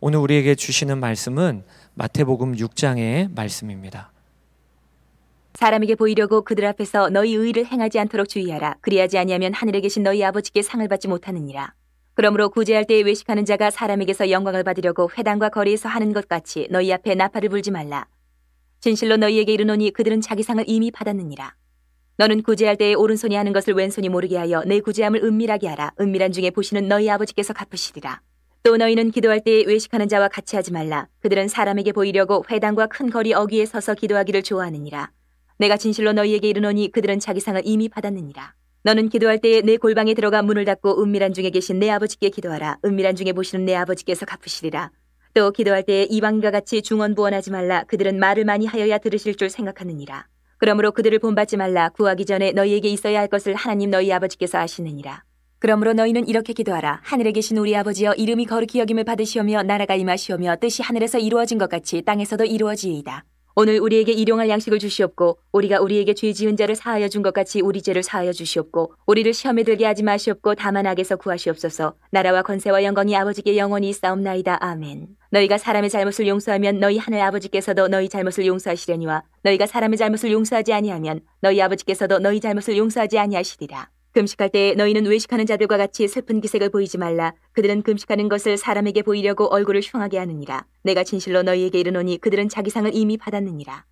오늘 우리에게 주시는 말씀은 마태복음 6장의 말씀입니다. 사람에게 보이려고 그들 앞에서 너희 의를 행하지 않도록 주의하라. 그리하지 아니하면 하늘에 계신 너희 아버지께 상을 받지 못하느니라. 그러므로 구제할 때에 외식하는 자가 사람에게서 영광을 받으려고 회당과 거리에서 하는 것 같이 너희 앞에 나팔을 불지 말라. 진실로 너희에게 이르노니 그들은 자기 상을 이미 받았느니라. 너는 구제할 때에 오른손이 하는 것을 왼손이 모르게 하여 내 구제함을 은밀하게 하라. 은밀한 중에 보시는 너희 아버지께서 갚으시리라. 또 너희는 기도할 때에 외식하는 자와 같이 하지 말라. 그들은 사람에게 보이려고 회당과 큰 거리 어귀에 서서 기도하기를 좋아하느니라. 내가 진실로 너희에게 이르노니 그들은 자기 상을 이미 받았느니라. 너는 기도할 때에 내 골방에 들어가 문을 닫고 은밀한 중에 계신 내 아버지께 기도하라. 은밀한 중에 보시는 내 아버지께서 갚으시리라. 또 기도할 때에 이방인과 같이 중언부언하지 말라. 그들은 말을 많이 하여야 들으실 줄 생각하느니라. 그러므로 그들을 본받지 말라. 구하기 전에 너희에게 있어야 할 것을 하나님 너희 아버지께서 아시느니라. 그러므로 너희는 이렇게 기도하라. 하늘에 계신 우리 아버지여, 이름이 거룩히 여김을 받으시오며 나라가 임하시오며 뜻이 하늘에서 이루어진 것 같이 땅에서도 이루어지이다. 오늘 우리에게 일용할 양식을 주시옵고, 우리가 우리에게 죄 지은 자를 사하여 준 것 같이 우리 죄를 사하여 주시옵고, 우리를 시험에 들게 하지 마시옵고 다만 악에서 구하시옵소서. 나라와 권세와 영광이 아버지께 영원히 있사옵나이다. 아멘. 너희가 사람의 잘못을 용서하면 너희 하늘 아버지께서도 너희 잘못을 용서하시려니와, 너희가 사람의 잘못을 용서하지 아니하면 너희 아버지께서도 너희 잘못을 용서하지 아니하시리라. 금식할 때에 너희는 외식하는 자들과 같이 슬픈 기색을 보이지 말라. 그들은 금식하는 것을 사람에게 보이려고 얼굴을 흉하게 하느니라. 내가 진실로 너희에게 이르노니 그들은 자기 상을 이미 받았느니라.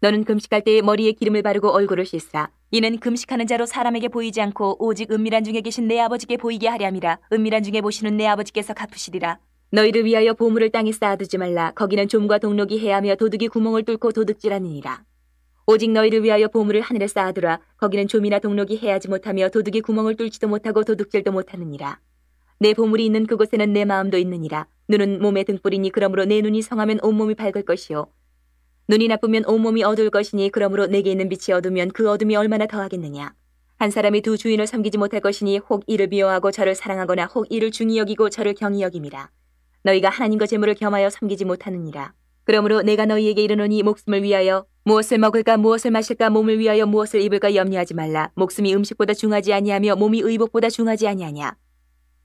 너는 금식할 때에 머리에 기름을 바르고 얼굴을 씻으라. 이는 금식하는 자로 사람에게 보이지 않고 오직 은밀한 중에 계신 내 아버지께 보이게 하려 함이라. 은밀한 중에 보시는 내 아버지께서 갚으시리라. 너희를 위하여 보물을 땅에 쌓아두지 말라. 거기는 좀과 동록이 해하며 도둑이 구멍을 뚫고 도둑질하느니라. 오직 너희를 위하여 보물을 하늘에 쌓아두라. 거기는 좀이나 동록이 해하지 못하며 도둑이 구멍을 뚫지도 못하고 도둑질도 못하느니라. 내 보물이 있는 그곳에는 내 마음도 있느니라. 눈은 몸의 등불이니 그러므로 내 눈이 성하면 온몸이 밝을 것이요, 눈이 나쁘면 온몸이 어두울 것이니 그러므로 내게 있는 빛이 어두면 그 어둠이 얼마나 더하겠느냐. 한 사람이 두 주인을 섬기지 못할 것이니 혹 이를 미워하고 저를 사랑하거나 혹 이를 중히 여기고 저를 경히 여김이라. 너희가 하나님과 재물을 겸하여 섬기지 못하느니라. 그러므로 내가 너희에게 이르노니 목숨을 위하여 무엇을 먹을까 무엇을 마실까, 몸을 위하여 무엇을 입을까 염려하지 말라. 목숨이 음식보다 중하지 아니하며 몸이 의복보다 중하지 아니하냐.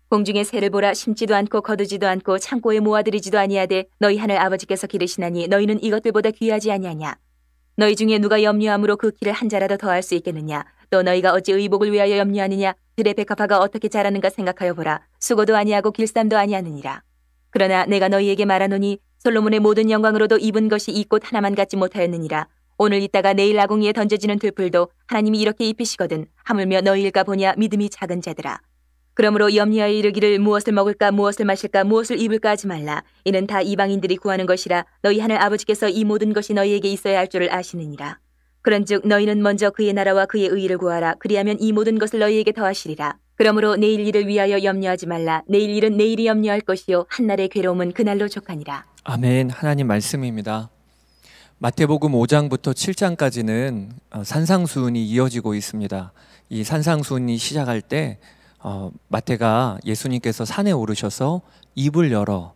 공중의 새를 보라. 심지도 않고 거두지도 않고 창고에 모아들이지도 아니하되 너희 하늘 아버지께서 기르시나니 너희는 이것들보다 귀하지 아니하냐. 너희 중에 누가 염려함으로 그 키를 한 자라도 더할 수 있겠느냐. 또 너희가 어찌 의복을 위하여 염려하느냐. 들의 백합화가 어떻게 자라는가 생각하여 보라. 수고도 아니하고 길쌈도 아니하느니라. 그러나 내가 너희에게 말하노니 솔로몬의 모든 영광으로도 입은 것이 이 꽃 하나만 갖지 못하였느니라. 오늘 있다가 내일 아궁이에 던져지는 들풀도 하나님이 이렇게 입히시거든 하물며 너희일까 보냐 믿음이 작은 자들아. 그러므로 염려하여 이르기를 무엇을 먹을까 무엇을 마실까 무엇을 입을까 하지 말라. 이는 다 이방인들이 구하는 것이라. 너희 하늘 아버지께서 이 모든 것이 너희에게 있어야 할 줄을 아시느니라. 그런즉 너희는 먼저 그의 나라와 그의 의의를 구하라. 그리하면 이 모든 것을 너희에게 더하시리라. 그러므로 내일 일을 위하여 염려하지 말라. 내일 일은 내일이 염려할 것이요 한날의 괴로움은 그날로 족하니라. 아멘. 하나님 말씀입니다. 마태복음 5장부터 7장까지는 산상수훈이 이어지고 있습니다. 이 산상수훈이 시작할 때 마태가 예수님께서 산에 오르셔서 입을 열어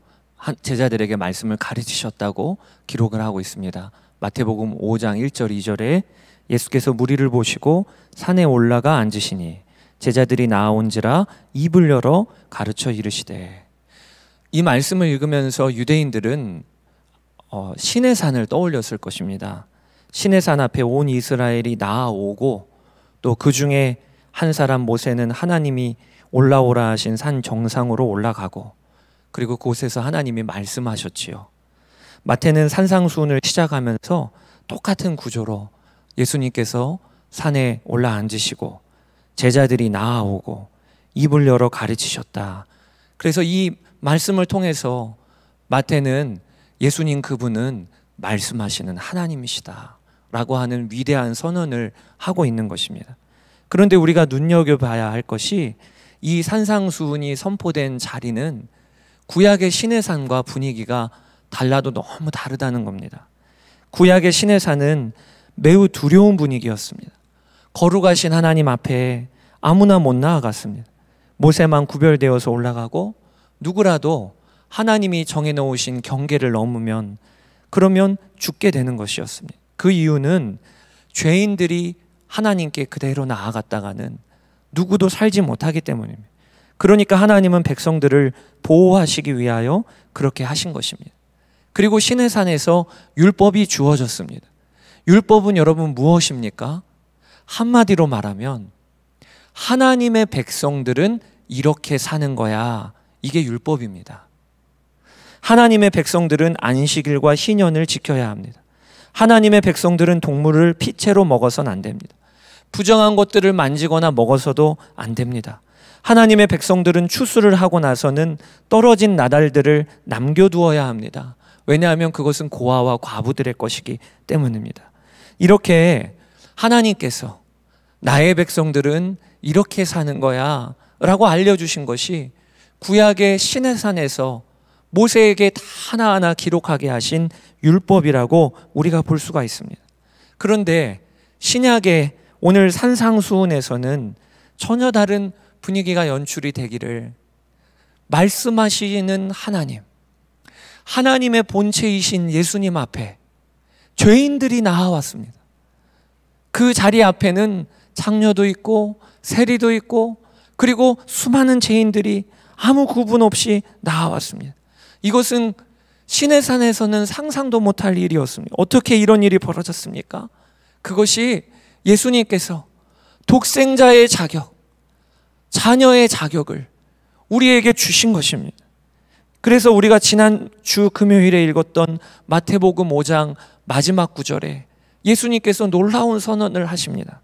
제자들에게 말씀을 가르치셨다고 기록을 하고 있습니다. 마태복음 5장 1절 2절에 예수께서 무리를 보시고 산에 올라가 앉으시니 제자들이 나아온지라 입을 열어 가르쳐 이르시되. 이 말씀을 읽으면서 유대인들은 시내산을 떠올렸을 것입니다. 시내산 앞에 온 이스라엘이 나아오고 또 그 중에 한 사람 모세는 하나님이 올라오라 하신 산 정상으로 올라가고 그리고 그곳에서 하나님이 말씀하셨지요. 마태는 산상수훈을 시작하면서 똑같은 구조로 예수님께서 산에 올라앉으시고 제자들이 나아오고 입을 열어 가르치셨다. 그래서 이 말씀을 통해서 마태는 예수님 그분은 말씀하시는 하나님이시다 라고 하는 위대한 선언을 하고 있는 것입니다. 그런데 우리가 눈여겨봐야 할 것이 이 산상수훈이 선포된 자리는 구약의 시내산과 분위기가 달라도 너무 다르다는 겁니다. 구약의 시내산은 매우 두려운 분위기였습니다. 거룩하신 하나님 앞에 아무나 못 나아갔습니다. 모세만 구별되어서 올라가고 누구라도 하나님이 정해놓으신 경계를 넘으면 그러면 죽게 되는 것이었습니다. 그 이유는 죄인들이 하나님께 그대로 나아갔다가는 누구도 살지 못하기 때문입니다. 그러니까 하나님은 백성들을 보호하시기 위하여 그렇게 하신 것입니다. 그리고 시내산에서 율법이 주어졌습니다. 율법은 여러분 무엇입니까? 한마디로 말하면 하나님의 백성들은 이렇게 사는 거야. 이게 율법입니다. 하나님의 백성들은 안식일과 신년을 지켜야 합니다. 하나님의 백성들은 동물을 피채로 먹어서는 안 됩니다. 부정한 것들을 만지거나 먹어서도 안 됩니다. 하나님의 백성들은 추수를 하고 나서는 떨어진 나달들을 남겨두어야 합니다. 왜냐하면 그것은 고아와 과부들의 것이기 때문입니다. 이렇게 하나님께서 나의 백성들은 이렇게 사는 거야 라고 알려주신 것이 구약의 시내산에서 모세에게 다 하나하나 기록하게 하신 율법이라고 우리가 볼 수가 있습니다. 그런데 신약의 오늘 산상수훈에서는 전혀 다른 분위기가 연출이 되기를 말씀하시는 하나님의 본체이신 예수님 앞에 죄인들이 나아왔습니다. 그 자리 앞에는 창녀도 있고 세리도 있고 그리고 수많은 죄인들이 아무 구분 없이 나아왔습니다. 이것은 시내산에서는 상상도 못할 일이었습니다. 어떻게 이런 일이 벌어졌습니까? 그것이 예수님께서 독생자의 자격, 자녀의 자격을 우리에게 주신 것입니다. 그래서 우리가 지난주 금요일에 읽었던 마태복음 5장 마지막 구절에 예수님께서 놀라운 선언을 하십니다.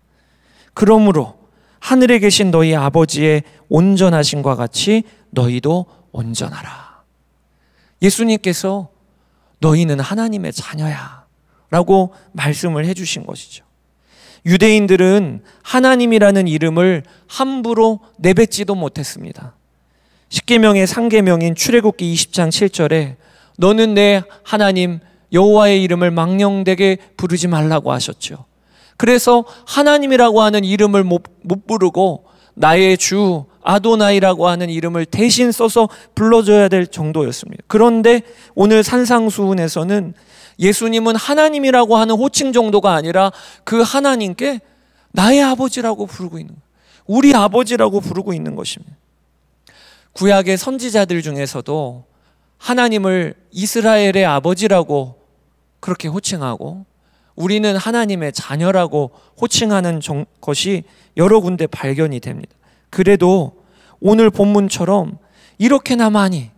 그러므로 하늘에 계신 너희 아버지의 온전하심과 같이 너희도 온전하라. 예수님께서 너희는 하나님의 자녀야 라고 말씀을 해주신 것이죠. 유대인들은 하나님이라는 이름을 함부로 내뱉지도 못했습니다. 십계명의 3계명인 출애굽기 20장 7절에 너는 내 하나님 여호와의 이름을 망령되게 부르지 말라고 하셨죠. 그래서 하나님이라고 하는 이름을 못 부르고 나의 주 아도나이라고 하는 이름을 대신 써서 불러줘야 될 정도였습니다. 그런데 오늘 산상수훈에서는 예수님은 하나님이라고 하는 호칭 정도가 아니라 그 하나님께 나의 아버지라고 부르고 있는 거예요. 우리 아버지라고 부르고 있는 것입니다. 구약의 선지자들 중에서도 하나님을 이스라엘의 아버지라고 그렇게 호칭하고 우리는 하나님의 자녀라고 호칭하는 것이 여러 군데 발견이 됩니다. 그래도 오늘 본문처럼 이렇게나 많이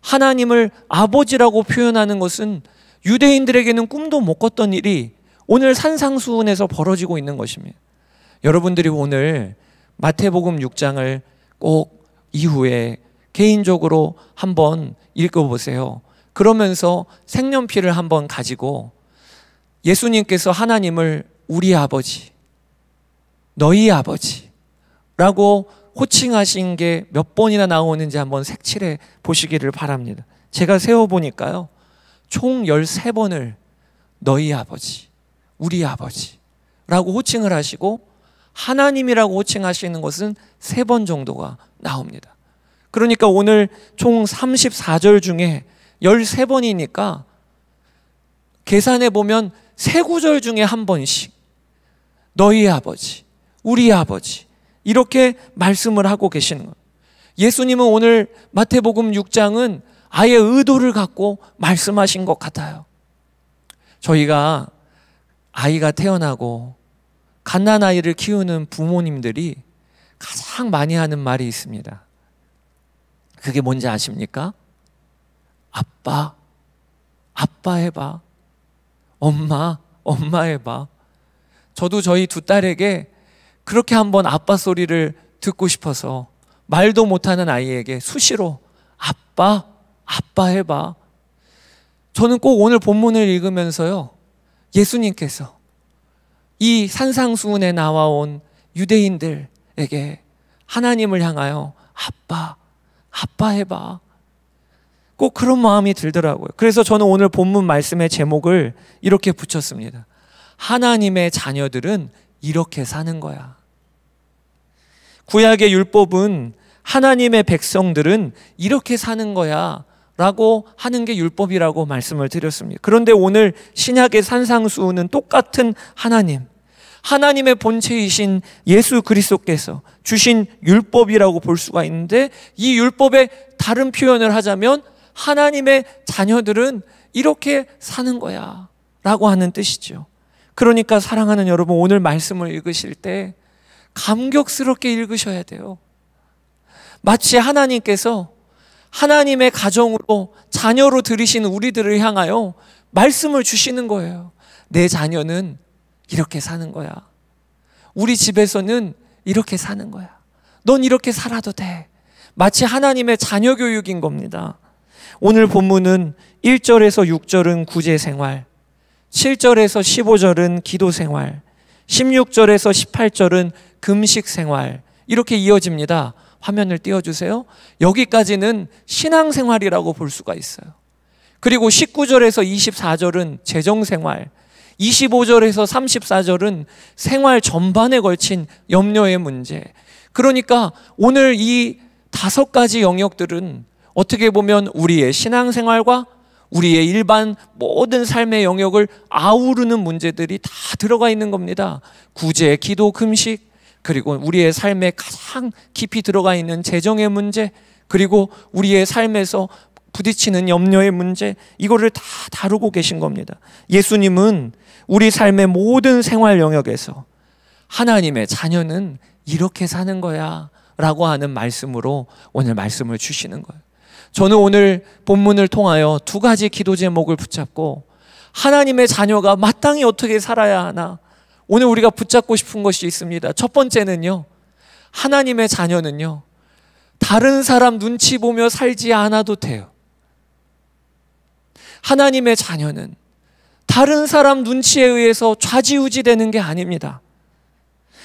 하나님을 아버지라고 표현하는 것은 유대인들에게는 꿈도 못 꿨던 일이 오늘 산상수훈에서 벌어지고 있는 것입니다. 여러분들이 오늘 마태복음 6장을 꼭 이후에 개인적으로 한번 읽어보세요. 그러면서 색연필을 한번 가지고 예수님께서 하나님을 우리 아버지, 너희 아버지라고 호칭하신 게 몇 번이나 나오는지 한번 색칠해 보시기를 바랍니다. 제가 세어보니까요. 총 13번을 너희 아버지, 우리 아버지라고 호칭을 하시고 하나님이라고 호칭하시는 것은 3번 정도가 나옵니다. 그러니까 오늘 총 34절 중에 13번이니까 계산해 보면 세 구절 중에 한 번씩 너희 아버지, 우리 아버지 이렇게 말씀을 하고 계시는 거예요. 예수님은 오늘 마태복음 6장은 아예 의도를 갖고 말씀하신 것 같아요. 저희가 아이가 태어나고 갓난아이를 키우는 부모님들이 가장 많이 하는 말이 있습니다. 그게 뭔지 아십니까? 아빠 해봐. 엄마 해봐. 저도 저희 두 딸에게 그렇게 한번 아빠 소리를 듣고 싶어서 말도 못하는 아이에게 수시로 아빠 해봐. 저는 꼭 오늘 본문을 읽으면서요. 예수님께서 이 산상수훈에 나와온 유대인들에게 하나님을 향하여 아빠 해봐. 꼭 그런 마음이 들더라고요. 그래서 저는 오늘 본문 말씀의 제목을 이렇게 붙였습니다. 하나님의 자녀들은 이렇게 사는 거야. 구약의 율법은 하나님의 백성들은 이렇게 사는 거야 라고 하는 게 율법이라고 말씀을 드렸습니다. 그런데 오늘 신약의 산상수훈은 똑같은 하나님의 본체이신 예수 그리스도께서 주신 율법이라고 볼 수가 있는데, 이 율법의 다른 표현을 하자면 하나님의 자녀들은 이렇게 사는 거야 라고 하는 뜻이죠. 그러니까 사랑하는 여러분, 오늘 말씀을 읽으실 때 감격스럽게 읽으셔야 돼요. 마치 하나님께서 하나님의 가정으로 자녀로 들이신 우리들을 향하여 말씀을 주시는 거예요. 내 자녀는 이렇게 사는 거야. 우리 집에서는 이렇게 사는 거야. 넌 이렇게 살아도 돼. 마치 하나님의 자녀 교육인 겁니다. 오늘 본문은 1절에서 6절은 구제 생활, 7절에서 15절은 기도 생활, 16절에서 18절은 금식 생활, 이렇게 이어집니다. 화면을 띄워주세요. 여기까지는 신앙생활이라고 볼 수가 있어요. 그리고 19절에서 24절은 재정생활, 25절에서 34절은 생활 전반에 걸친 염려의 문제. 그러니까 오늘 이 5가지 영역들은 어떻게 보면 우리의 신앙생활과 우리의 일반 모든 삶의 영역을 아우르는 문제들이 다 들어가 있는 겁니다. 구제, 기도, 금식, 그리고 우리의 삶에 가장 깊이 들어가 있는 재정의 문제, 그리고 우리의 삶에서 부딪히는 염려의 문제, 이거를 다 다루고 계신 겁니다. 예수님은 우리 삶의 모든 생활 영역에서 하나님의 자녀는 이렇게 사는 거야 라고 하는 말씀으로 오늘 말씀을 주시는 거예요. 저는 오늘 본문을 통하여 2가지 기도 제목을 붙잡고, 하나님의 자녀가 마땅히 어떻게 살아야 하나, 오늘 우리가 붙잡고 싶은 것이 있습니다. 첫 번째는요, 하나님의 자녀는요 다른 사람 눈치 보며 살지 않아도 돼요. 하나님의 자녀는 다른 사람 눈치에 의해서 좌지우지 되는 게 아닙니다.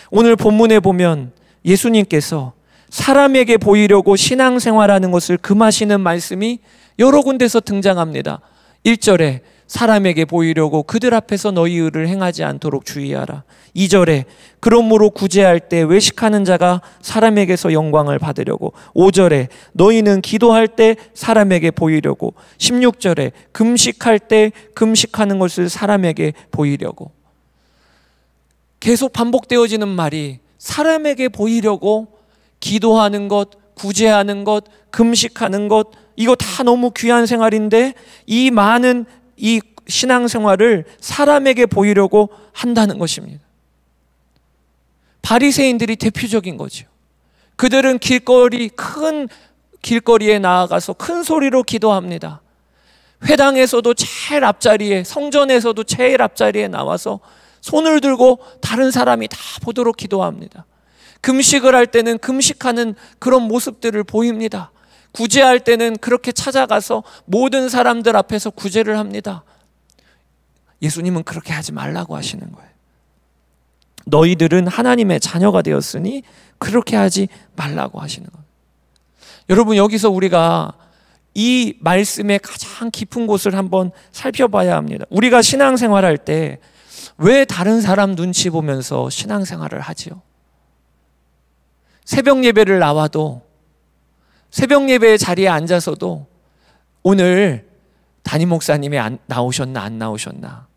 오늘 본문에 보면 예수님께서 사람에게 보이려고 신앙생활하는 것을 금하시는 말씀이 여러 군데서 등장합니다. 1절에 사람에게 보이려고 그들 앞에서 너희 의를 행하지 않도록 주의하라. 2절에 그러므로 구제할 때 외식하는 자가 사람에게서 영광을 받으려고. 5절에 너희는 기도할 때 사람에게 보이려고. 16절에 금식할 때 금식하는 것을 사람에게 보이려고. 계속 반복되어지는 말이 사람에게 보이려고 기도하는 것, 구제하는 것, 금식하는 것, 이거 다 너무 귀한 생활인데 이 많은 이 신앙생활을 사람에게 보이려고 한다는 것입니다. 바리새인들이 대표적인 거죠. 그들은 큰 길거리에 나아가서 큰 소리로 기도합니다. 회당에서도 제일 앞자리에, 성전에서도 제일 앞자리에 나와서 손을 들고 다른 사람이 다 보도록 기도합니다. 금식을 할 때는 금식하는 그런 모습들을 보입니다. 구제할 때는 그렇게 찾아가서 모든 사람들 앞에서 구제를 합니다. 예수님은 그렇게 하지 말라고 하시는 거예요. 너희들은 하나님의 자녀가 되었으니 그렇게 하지 말라고 하시는 거예요. 여러분, 여기서 우리가 이 말씀의 가장 깊은 곳을 한번 살펴봐야 합니다. 우리가 신앙생활할 때 왜 다른 사람 눈치 보면서 신앙생활을 하지요? 새벽 예배를 나와도, 새벽 예배의 자리에 앉아서도 오늘 담임 목사님이 나오셨나 안 나오셨나,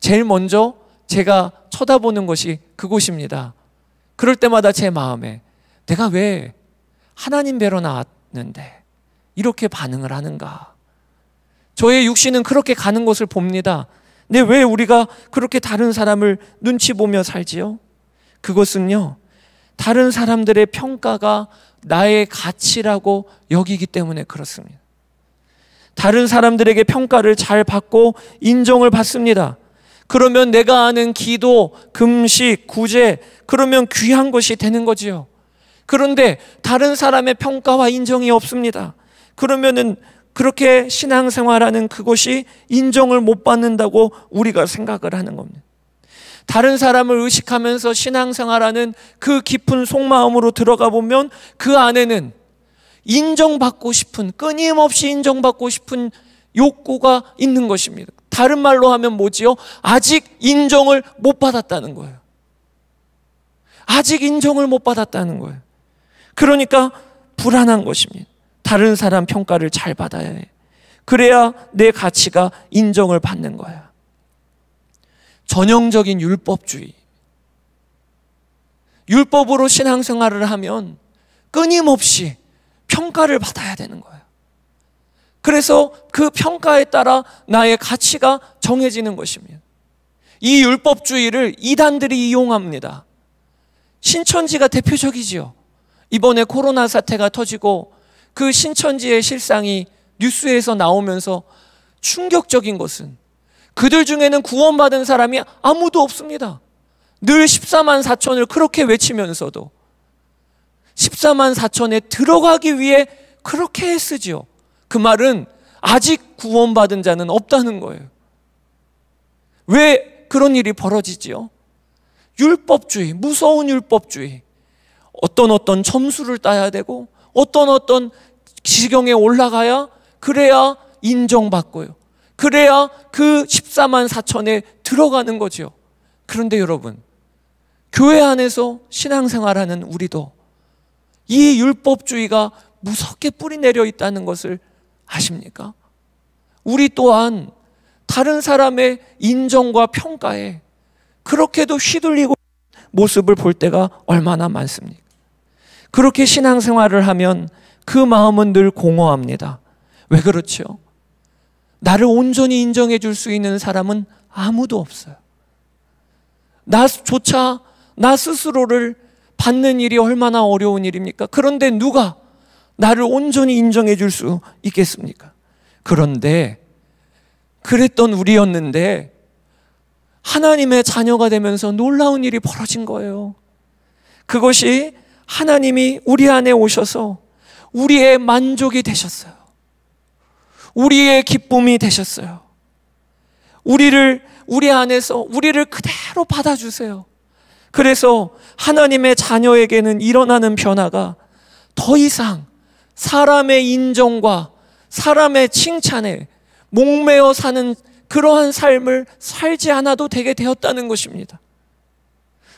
제일 먼저 제가 쳐다보는 것이 그곳입니다. 그럴 때마다 제 마음에 내가 왜 하나님 뵈러 나왔는데 이렇게 반응을 하는가, 저의 육신은 그렇게 가는 것을 봅니다. 근데 왜 우리가 그렇게 다른 사람을 눈치 보며 살지요? 그것은요, 다른 사람들의 평가가 나의 가치라고 여기기 때문에 그렇습니다. 다른 사람들에게 평가를 잘 받고 인정을 받습니다. 그러면 내가 아는 기도, 금식, 구제, 그러면 귀한 것이 되는 거지요. 그런데 다른 사람의 평가와 인정이 없습니다. 그러면은 그렇게 신앙생활하는 그것이 인정을 못 받는다고 우리가 생각을 하는 겁니다. 다른 사람을 의식하면서 신앙생활하는 그 깊은 속마음으로 들어가 보면 그 안에는 인정받고 싶은, 끊임없이 인정받고 싶은 욕구가 있는 것입니다. 다른 말로 하면 뭐지요? 아직 인정을 못 받았다는 거예요. 아직 인정을 못 받았다는 거예요. 그러니까 불안한 것입니다. 다른 사람 평가를 잘 받아야 해. 그래야 내 가치가 인정을 받는 거야. 전형적인 율법주의. 율법으로 신앙생활을 하면 끊임없이 평가를 받아야 되는 거예요. 그래서 그 평가에 따라 나의 가치가 정해지는 것입니다. 이 율법주의를 이단들이 이용합니다. 신천지가 대표적이지요. 이번에 코로나 사태가 터지고 그 신천지의 실상이 뉴스에서 나오면서 충격적인 것은 그들 중에는 구원받은 사람이 아무도 없습니다. 늘 14만 4천을 그렇게 외치면서도 14만 4천에 들어가기 위해 그렇게 애쓰지요. 그 말은 아직 구원받은 자는 없다는 거예요. 왜 그런 일이 벌어지지요? 율법주의, 무서운 율법주의. 어떤 점수를 따야 되고 어떤 지경에 올라가야 그래야 인정받고요. 그래야 그 14만 4천에 들어가는 거지요. 그런데 여러분, 교회 안에서 신앙생활하는 우리도 이 율법주의가 무섭게 뿌리내려 있다는 것을 아십니까? 우리 또한 다른 사람의 인정과 평가에 그렇게도 휘둘리고 모습을 볼 때가 얼마나 많습니까? 그렇게 신앙생활을 하면 그 마음은 늘 공허합니다. 왜 그렇죠? 나를 온전히 인정해 줄 수 있는 사람은 아무도 없어요. 나조차 나 스스로를 받는 일이 얼마나 어려운 일입니까? 그런데 누가 나를 온전히 인정해 줄 수 있겠습니까? 그런데 그랬던 우리였는데 하나님의 자녀가 되면서 놀라운 일이 벌어진 거예요. 그것이 하나님이 우리 안에 오셔서 우리의 만족이 되셨어요. 우리의 기쁨이 되셨어요. 우리 안에서 우리를 그대로 받아주세요. 그래서 하나님의 자녀에게는 일어나는 변화가 더 이상 사람의 인정과 사람의 칭찬에 목매어 사는 그러한 삶을 살지 않아도 되게 되었다는 것입니다.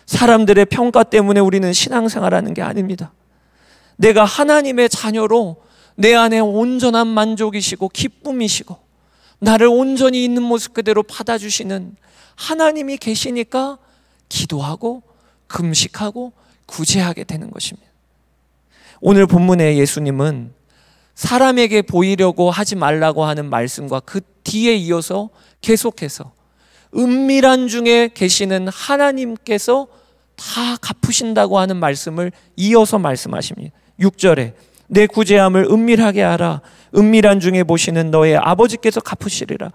사람들의 평가 때문에 우리는 신앙생활하는 게 아닙니다. 내가 하나님의 자녀로 내 안에 온전한 만족이시고 기쁨이시고 나를 온전히 있는 모습 그대로 받아주시는 하나님이 계시니까 기도하고 금식하고 구제하게 되는 것입니다. 오늘 본문에 예수님은 사람에게 보이려고 하지 말라고 하는 말씀과 그 뒤에 이어서 계속해서 은밀한 중에 계시는 하나님께서 다 갚으신다고 하는 말씀을 이어서 말씀하십니다. 6절에 내 구제함을 은밀하게 알아 은밀한 중에 보시는 너의 아버지께서 갚으시리라.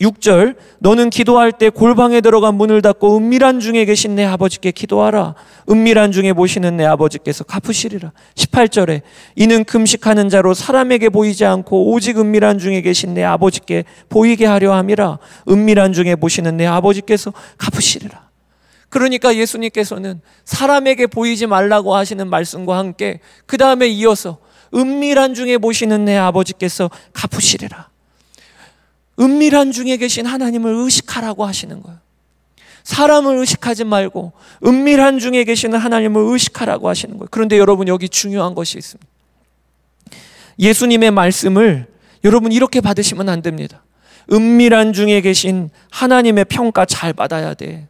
6절 너는 기도할 때 골방에 들어가 문을 닫고 은밀한 중에 계신 내 아버지께 기도하라. 은밀한 중에 보시는 내 아버지께서 갚으시리라. 18절에 이는 금식하는 자로 사람에게 보이지 않고 오직 은밀한 중에 계신 내 아버지께 보이게 하려 함이라. 은밀한 중에 보시는 내 아버지께서 갚으시리라. 그러니까 예수님께서는 사람에게 보이지 말라고 하시는 말씀과 함께 그 다음에 이어서 은밀한 중에 보시는 내 아버지께서 갚으시리라. 은밀한 중에 계신 하나님을 의식하라고 하시는 거예요. 사람을 의식하지 말고 은밀한 중에 계시는 하나님을 의식하라고 하시는 거예요. 그런데 여러분, 여기 중요한 것이 있습니다. 예수님의 말씀을 여러분 이렇게 받으시면 안 됩니다. 은밀한 중에 계신 하나님의 평가 잘 받아야 돼.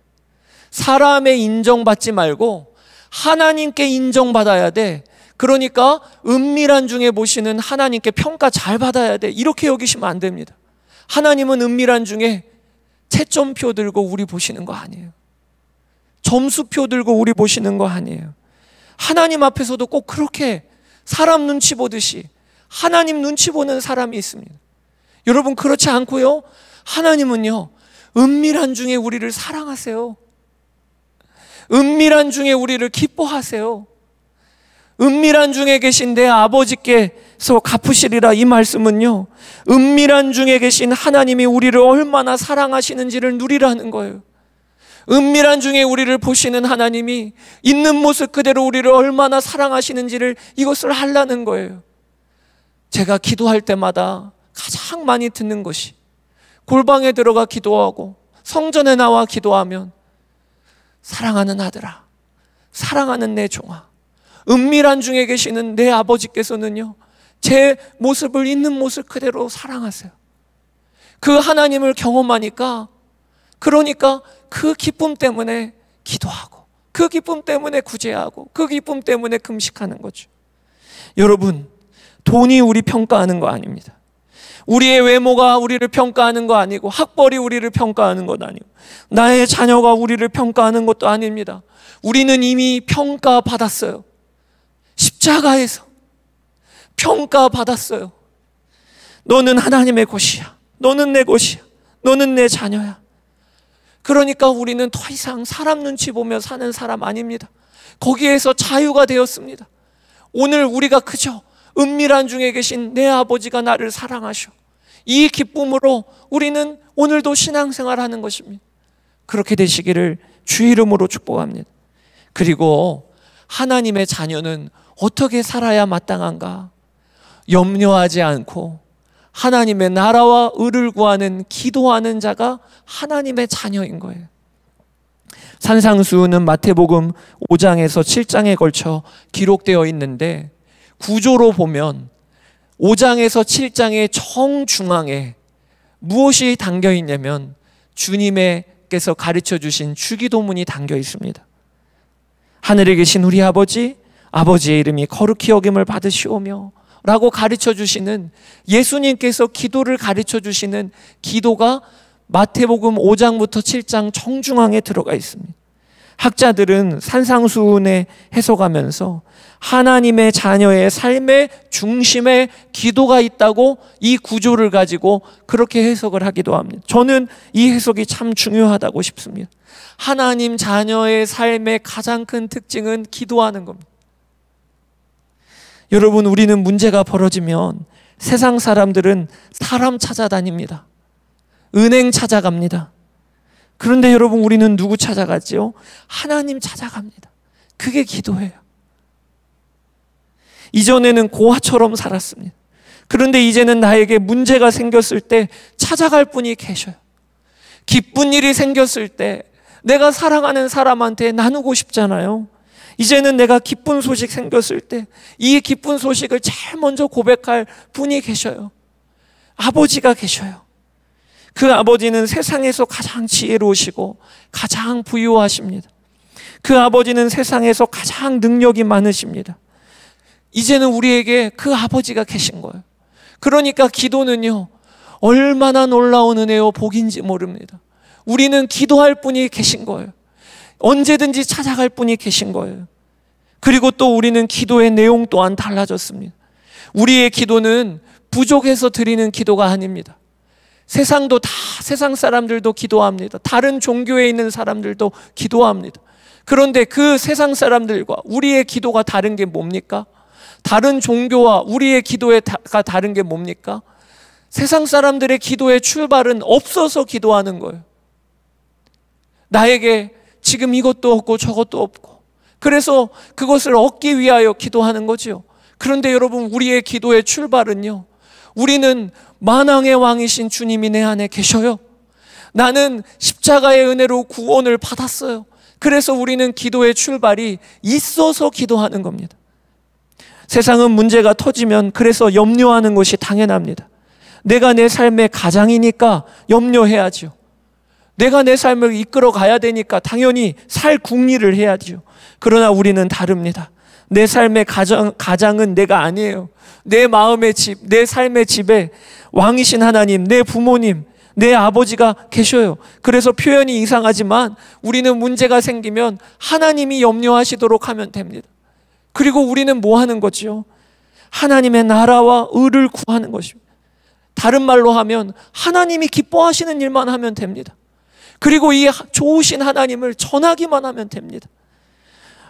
사람의 인정받지 말고 하나님께 인정받아야 돼. 그러니까 은밀한 중에 보시는 하나님께 평가 잘 받아야 돼. 이렇게 여기시면 안 됩니다. 하나님은 은밀한 중에 채점표 들고 우리 보시는 거 아니에요. 점수표 들고 우리 보시는 거 아니에요. 하나님 앞에서도 꼭 그렇게 사람 눈치 보듯이 하나님 눈치 보는 사람이 있습니다. 여러분, 그렇지 않고요. 하나님은요, 은밀한 중에 우리를 사랑하세요. 은밀한 중에 우리를 기뻐하세요. 은밀한 중에 계신 내 아버지께서 갚으시리라. 이 말씀은요, 은밀한 중에 계신 하나님이 우리를 얼마나 사랑하시는지를 누리라는 거예요. 은밀한 중에 우리를 보시는 하나님이 있는 모습 그대로 우리를 얼마나 사랑하시는지를 이것을 하라는 거예요. 제가 기도할 때마다 가장 많이 듣는 것이 골방에 들어가 기도하고 성전에 나와 기도하면 사랑하는 아들아, 사랑하는 내 종아, 은밀한 중에 계시는 내 아버지께서는요, 제 모습을 있는 모습 그대로 사랑하세요. 그 하나님을 경험하니까, 그러니까 그 기쁨 때문에 기도하고 그 기쁨 때문에 구제하고 그 기쁨 때문에 금식하는 거죠. 여러분, 돈이 우리 평가하는 거 아닙니다. 우리의 외모가 우리를 평가하는 거 아니고, 학벌이 우리를 평가하는 것 아니고, 나의 자녀가 우리를 평가하는 것도 아닙니다. 우리는 이미 평가받았어요. 십자가에서 평가받았어요. 너는 하나님의 것이야. 너는 내 것이야. 너는 내 자녀야. 그러니까 우리는 더 이상 사람 눈치 보며 사는 사람 아닙니다. 거기에서 자유가 되었습니다. 오늘 우리가 그저 은밀한 중에 계신 내 아버지가 나를 사랑하셔. 이 기쁨으로 우리는 오늘도 신앙생활하는 것입니다. 그렇게 되시기를 주 이름으로 축복합니다. 그리고 하나님의 자녀는 어떻게 살아야 마땅한가? 염려하지 않고 하나님의 나라와 의를 구하는 기도하는 자가 하나님의 자녀인 거예요. 산상수훈은 마태복음 5장에서 7장에 걸쳐 기록되어 있는데, 구조로 보면 5장에서 7장의 정중앙에 무엇이 담겨 있냐면 주님께서 가르쳐 주신 주기도문이 담겨 있습니다. 하늘에 계신 우리 아버지, 아버지의 이름이 거룩히 여김을 받으시오며 라고 가르쳐 주시는, 예수님께서 기도를 가르쳐 주시는 기도가 마태복음 5장부터 7장 정중앙에 들어가 있습니다. 학자들은 산상수훈에 해석하면서 하나님의 자녀의 삶의 중심에 기도가 있다고 이 구조를 가지고 그렇게 해석을 하기도 합니다. 저는 이 해석이 참 중요하다고 싶습니다. 하나님 자녀의 삶의 가장 큰 특징은 기도하는 겁니다. 여러분, 우리는 문제가 벌어지면 세상 사람들은 사람 찾아다닙니다. 은행 찾아갑니다. 그런데 여러분, 우리는 누구 찾아가지요? 하나님 찾아갑니다. 그게 기도예요. 이전에는 고아처럼 살았습니다. 그런데 이제는 나에게 문제가 생겼을 때 찾아갈 분이 계셔요. 기쁜 일이 생겼을 때 내가 사랑하는 사람한테 나누고 싶잖아요. 이제는 내가 기쁜 소식 생겼을 때 이 기쁜 소식을 제일 먼저 고백할 분이 계셔요. 아버지가 계셔요. 그 아버지는 세상에서 가장 지혜로우시고 가장 부유하십니다. 그 아버지는 세상에서 가장 능력이 많으십니다. 이제는 우리에게 그 아버지가 계신 거예요. 그러니까 기도는요, 얼마나 놀라운 은혜요 복인지 모릅니다. 우리는 기도할 분이 계신 거예요. 언제든지 찾아갈 분이 계신 거예요. 그리고 또 우리는 기도의 내용 또한 달라졌습니다. 우리의 기도는 부족해서 드리는 기도가 아닙니다. 세상도 다, 세상 사람들도 기도합니다. 다른 종교에 있는 사람들도 기도합니다. 그런데 그 세상 사람들과 우리의 기도가 다른 게 뭡니까? 다른 종교와 우리의 기도가 다른 게 뭡니까? 세상 사람들의 기도의 출발은 없어서 기도하는 거예요. 나에게 지금 이것도 없고 저것도 없고, 그래서 그것을 얻기 위하여 기도하는 거지요. 그런데 여러분, 우리의 기도의 출발은요, 우리는 만왕의 왕이신 주님이 내 안에 계셔요. 나는 십자가의 은혜로 구원을 받았어요. 그래서 우리는 기도의 출발이 있어서 기도하는 겁니다. 세상은 문제가 터지면 그래서 염려하는 것이 당연합니다. 내가 내 삶의 가장이니까 염려해야지요. 내가 내 삶을 이끌어 가야 되니까 당연히 살 궁리를 해야지요. 그러나 우리는 다릅니다. 내 삶의 가장은 내가 아니에요. 내 마음의 집, 내 삶의 집에 왕이신 하나님, 내 부모님, 내 아버지가 계셔요. 그래서 표현이 이상하지만 우리는 문제가 생기면 하나님이 염려하시도록 하면 됩니다. 그리고 우리는 뭐 하는 거지요? 하나님의 나라와 의를 구하는 것입니다. 다른 말로 하면 하나님이 기뻐하시는 일만 하면 됩니다. 그리고 이 좋으신 하나님을 전하기만 하면 됩니다.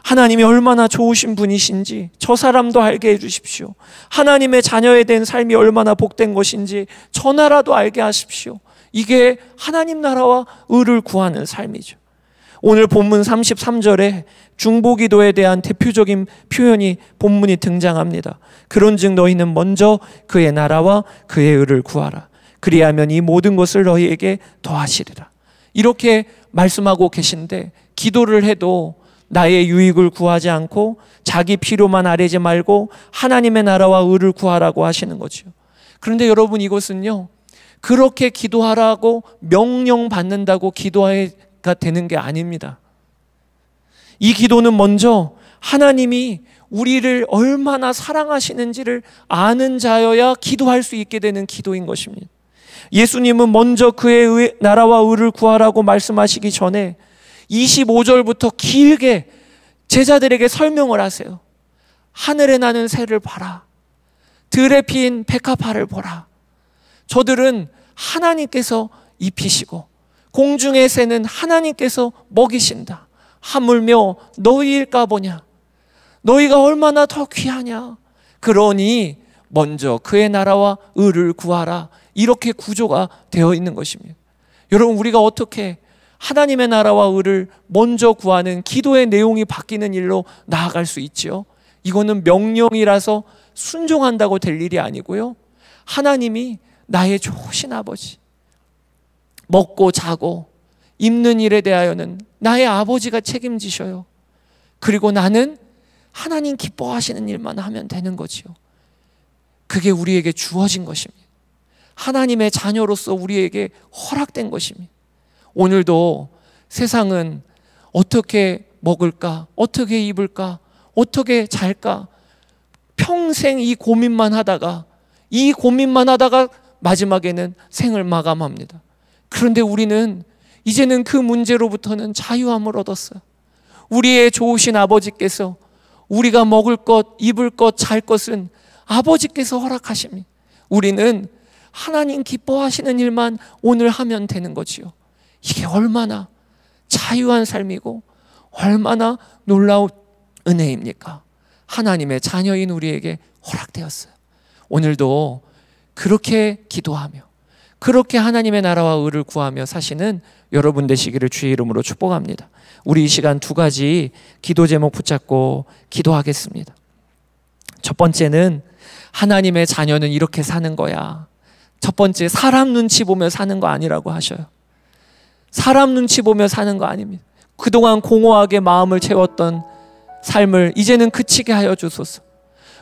하나님이 얼마나 좋으신 분이신지 저 사람도 알게 해주십시오. 하나님의 자녀에 대한 삶이 얼마나 복된 것인지 저 나라도 알게 하십시오. 이게 하나님 나라와 의를 구하는 삶이죠. 오늘 본문 33절에 중보기도에 대한 대표적인 표현이, 본문이 등장합니다. 그런즉 너희는 먼저 그의 나라와 그의 의를 구하라. 그리하면 이 모든 것을 너희에게 더하시리라. 이렇게 말씀하고 계신데, 기도를 해도 나의 유익을 구하지 않고 자기 필요만 아뢰지 말고 하나님의 나라와 의를 구하라고 하시는 거죠. 그런데 여러분, 이것은요, 그렇게 기도하라고 명령받는다고 기도가 되는 게 아닙니다. 이 기도는 먼저 하나님이 우리를 얼마나 사랑하시는지를 아는 자여야 기도할 수 있게 되는 기도인 것입니다. 예수님은 먼저 그의 나라와 의를 구하라고 말씀하시기 전에 25절부터 길게 제자들에게 설명을 하세요. 하늘에 나는 새를 봐라. 들에 핀 백합화를 보라. 저들은 하나님께서 입히시고 공중의 새는 하나님께서 먹이신다. 하물며 너희일까 보냐. 너희가 얼마나 더 귀하냐. 그러니 먼저 그의 나라와 의를 구하라. 이렇게 구조가 되어 있는 것입니다. 여러분, 우리가 어떻게 하나님의 나라와 의를 먼저 구하는 기도의 내용이 바뀌는 일로 나아갈 수 있지요? 이거는 명령이라서 순종한다고 될 일이 아니고요. 하나님이 나의 좋으신 아버지, 먹고 자고 입는 일에 대하여는 나의 아버지가 책임지셔요. 그리고 나는 하나님 기뻐하시는 일만 하면 되는 거지요. 그게 우리에게 주어진 것입니다. 하나님의 자녀로서 우리에게 허락된 것입니다. 오늘도 세상은 어떻게 먹을까, 어떻게 입을까, 어떻게 잘까, 평생 이 고민만 하다가 마지막에는 생을 마감합니다. 그런데 우리는 이제는 그 문제로부터는 자유함을 얻었어요. 우리의 좋으신 아버지께서 우리가 먹을 것, 입을 것, 잘 것은 아버지께서 허락하십니다. 우리는 하나님 기뻐하시는 일만 오늘 하면 되는 거지요. 이게 얼마나 자유한 삶이고 얼마나 놀라운 은혜입니까? 하나님의 자녀인 우리에게 허락되었어요. 오늘도 그렇게 기도하며 그렇게 하나님의 나라와 의를 구하며 사시는 여러분 되시기를 주의 이름으로 축복합니다. 우리 이 시간 두 가지 기도 제목 붙잡고 기도하겠습니다. 첫 번째는 하나님의 자녀는 이렇게 사는 거야. 첫 번째, 사람 눈치 보며 사는 거 아니라고 하셔요. 사람 눈치 보며 사는 거 아닙니다. 그동안 공허하게 마음을 채웠던 삶을 이제는 그치게 하여 주소서.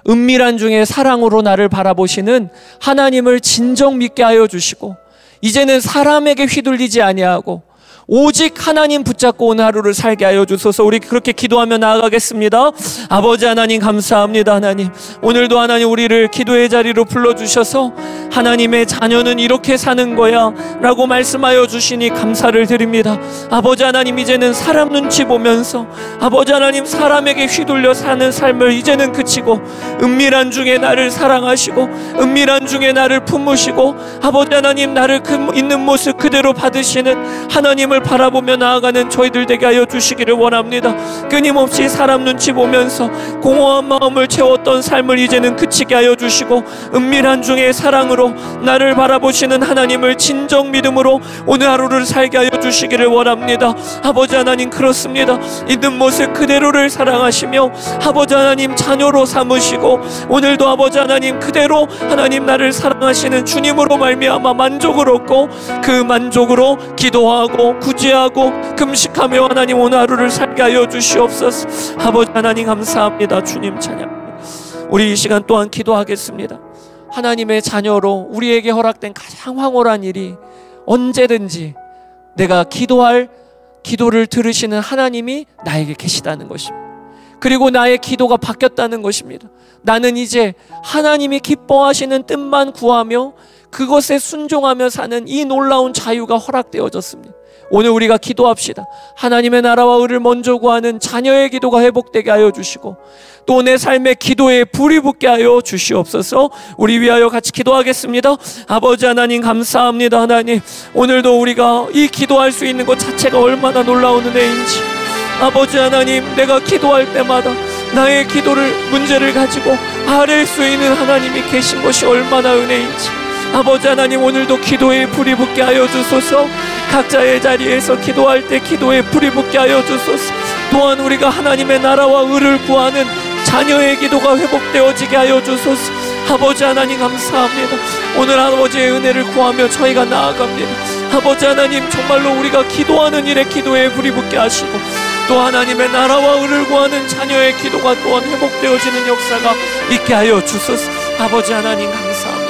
은밀한 중에 사랑으로 나를 바라보시는 하나님을 진정 믿게 하여 주시고 이제는 사람에게 휘둘리지 아니하고 오직 하나님 붙잡고 오늘 하루를 살게 하여 주소서. 우리 그렇게 기도하며 나아가겠습니다. 아버지 하나님 감사합니다. 하나님, 오늘도 하나님 우리를 기도의 자리로 불러주셔서 하나님의 자녀는 이렇게 사는 거야 라고 말씀하여 주시니 감사를 드립니다. 아버지 하나님, 이제는 사람 눈치 보면서 아버지 하나님 사람에게 휘둘려 사는 삶을 이제는 그치고 은밀한 중에 나를 사랑하시고 은밀한 중에 나를 품으시고 아버지 하나님 나를 있는 모습 그대로 받으시는 하나님을 바라보며 나아가는 저희들 되게 하여 주시기를 원합니다. 끊임없이 사람 눈치 보면서 공허한 마음을 채웠던 삶을 이제는 그치게 하여 주시고 은밀한 중에 사랑으로 나를 바라보시는 하나님을 진정 믿음으로 오늘 하루를 살게 하여 주시기를 원합니다. 아버지 하나님, 그렇습니다. 있는 모습 그대로를 사랑하시며 아버지 하나님 자녀로 삼으시고 오늘도 아버지 하나님 그대로 하나님 나를 사랑하시는 주님으로 말미암아 만족을 얻고 그 만족으로 기도하고 구제하고 금식하며 하나님 오늘 하루를 살게 하여 주시옵소서. 아버지 하나님 감사합니다. 주님 찬양합니다. 우리 이 시간 또한 기도하겠습니다. 하나님의 자녀로 우리에게 허락된 가장 황홀한 일이 언제든지 내가 기도할 기도를 들으시는 하나님이 나에게 계시다는 것입니다. 그리고 나의 기도가 바뀌었다는 것입니다. 나는 이제 하나님이 기뻐하시는 뜻만 구하며 그것에 순종하며 사는 이 놀라운 자유가 허락되어졌습니다. 오늘 우리가 기도합시다. 하나님의 나라와 의를 먼저 구하는 자녀의 기도가 회복되게 하여 주시고 또 내 삶의 기도에 불이 붙게 하여 주시옵소서. 우리 위하여 같이 기도하겠습니다. 아버지 하나님 감사합니다. 하나님, 오늘도 우리가 이 기도할 수 있는 것 자체가 얼마나 놀라운 은혜인지 아버지 하나님, 내가 기도할 때마다 나의 문제를 가지고 아랠 수 있는 하나님이 계신 것이 얼마나 은혜인지 아버지 하나님, 오늘도 기도에 불이 붙게 하여 주소서. 각자의 자리에서 기도할 때 기도에 불이 붙게 하여 주소서. 또한 우리가 하나님의 나라와 의를 구하는 자녀의 기도가 회복되어지게 하여 주소서. 아버지 하나님 감사합니다. 오늘 아버지의 은혜를 구하며 저희가 나아갑니다. 아버지 하나님, 정말로 우리가 기도하는 일에 기도에 불이 붙게 하시고 또 하나님의 나라와 의를 구하는 자녀의 기도가 또한 회복되어지는 역사가 있게 하여 주소서. 아버지 하나님 감사합니다.